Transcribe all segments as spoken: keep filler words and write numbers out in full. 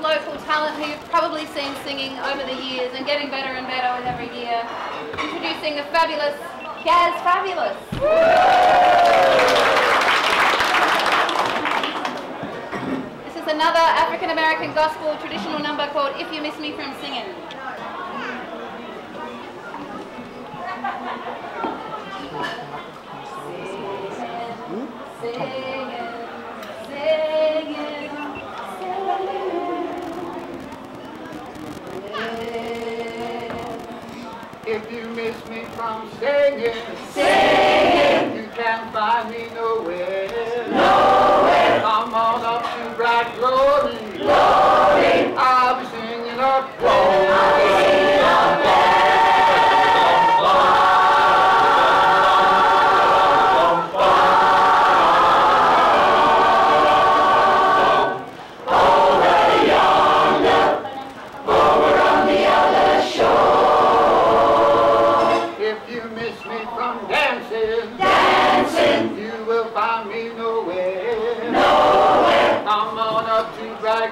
Local talent who you've probably seen singing over the years and getting better and better with every year. Introducing the fabulous Gaz Fabulous. This is another African American gospel traditional number called If You Miss Me From Singing. If you miss me from singing, singing, you can't find me nowhere, nowhere. I'm on up to bright glory, glory. I'll be singing up there.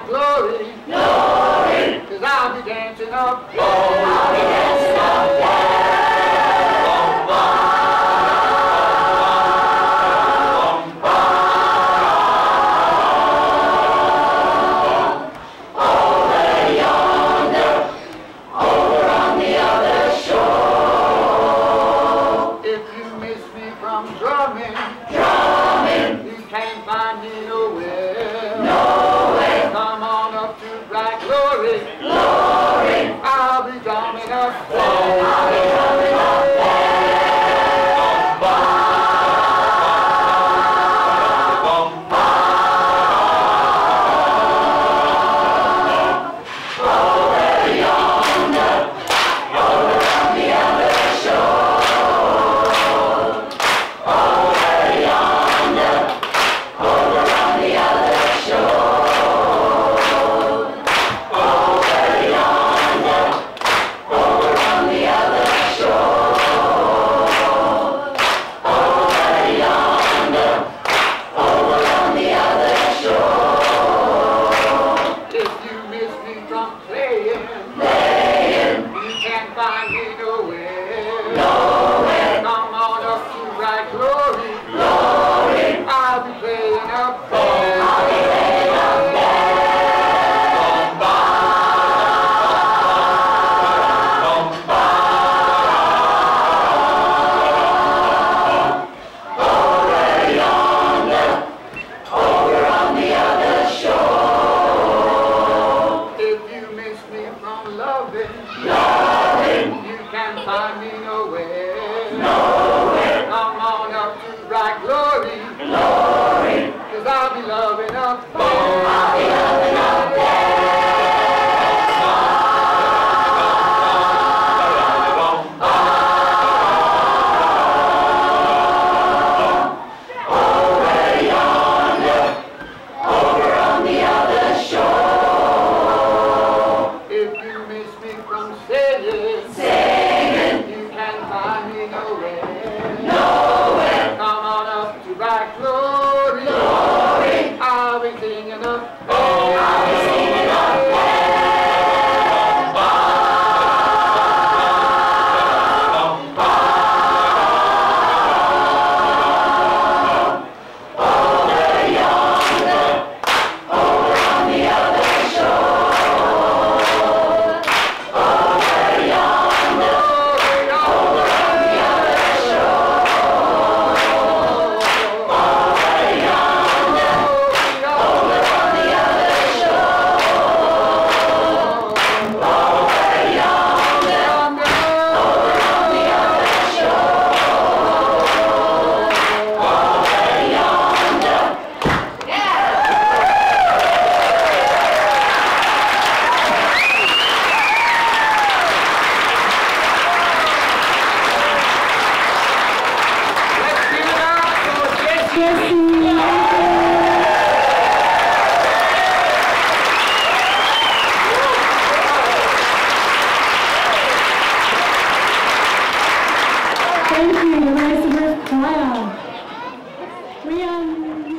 Glory, glory, 'cause I'll be dancing up, glory, I'll be dancing up, yeah. Sure. Thank you, Elizabeth Cloud. We um